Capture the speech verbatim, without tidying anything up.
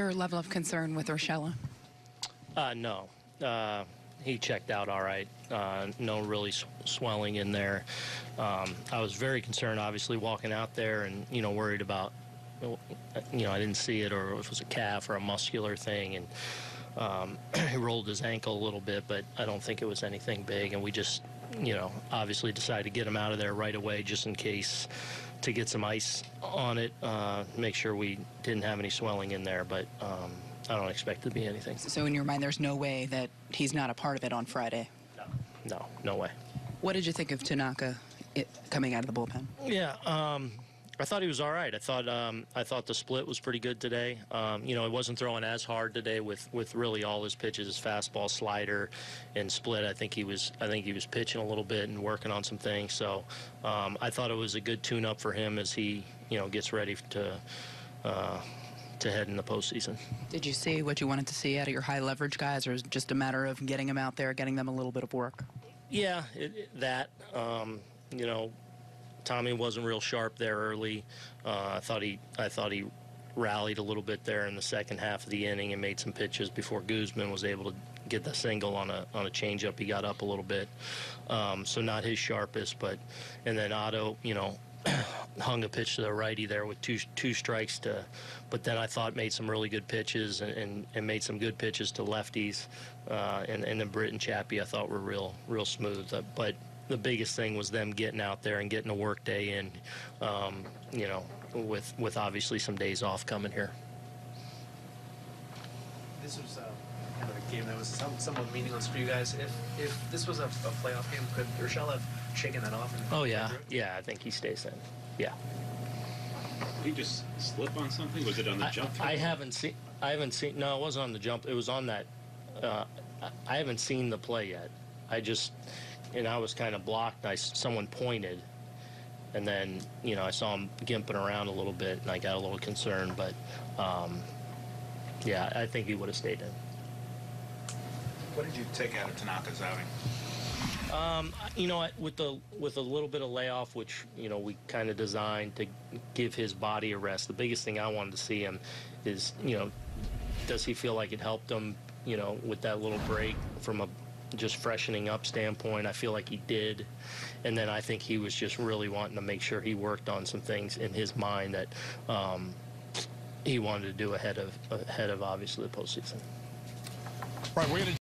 Your level of concern with Urshela? Uh, no. Uh, he checked out all right. Uh, no really sw swelling in there. Um, I was very concerned, obviously, walking out there and, you know, worried about, you know, I didn't see it, or if it was a calf or a muscular thing. And um, he rolled his ankle a little bit, but I don't think it was anything big. And we just, you know, obviously decided to get him out of there right away just in case, to get some ice on it, uh, make sure we didn't have any swelling in there, but um, I don't expect it to be anything. So in your mind, there's no way that he's not a part of it on Friday? No, no, no way. What did you think of Tanaka it, coming out of the bullpen? Yeah, um, I thought he was all right. I thought um, I thought the split was pretty good today. Um, you know, he wasn't throwing as hard today with with really all his pitches, his fastball, slider, and split. I think he was I think he was pitching a little bit and working on some things. So um, I thought it was a good tune-up for him as he you know gets ready to uh, to head in the postseason. Did you see what you wanted to see out of your high leverage guys, or is it just a matter of getting them out there, getting them a little bit of work? Yeah, it, that um, you know. Tommy wasn't real sharp there early. Uh, I thought he, I thought he rallied a little bit there in the second half of the inning and made some pitches before Guzman was able to get the single on a on a changeup. He got up a little bit, um, so not his sharpest. But and then Otto, you know, hung a pitch to the righty there with two two strikes to. But then I thought made some really good pitches and and, and made some good pitches to lefties. Uh, and and then Britt and Chappie I thought were real real smooth. Uh, but. The biggest thing was them getting out there and getting a work day in, um, you know, with with obviously some days off coming here. This was uh, kind of a game that was some, somewhat meaningless for you guys. If if this was a, a playoff game, could Rochelle have shaken that off? And oh yeah, yeah, I think he stays in. Yeah. Did he just slip on something? Was it on the I, jump? I haven't seen. I haven't seen. No, it wasn't on the jump. It was on that. Uh, I haven't seen the play yet. I just. And I was kind of blocked. I, someone pointed, and then you know I saw him gimping around a little bit, and I got a little concerned. But um, yeah, I think he would have stayed in. What did you take out of Tanaka's outing? Um, you know, with the with a little bit of layoff, which you know we kind of designed to give his body a rest. The biggest thing I wanted to see him is you know does he feel like it helped him you know with that little break from a. Just freshening up standpoint, I feel like he did, and then I think he was just really wanting to make sure he worked on some things in his mind that um, he wanted to do ahead of ahead of obviously the postseason. Right, we're gonna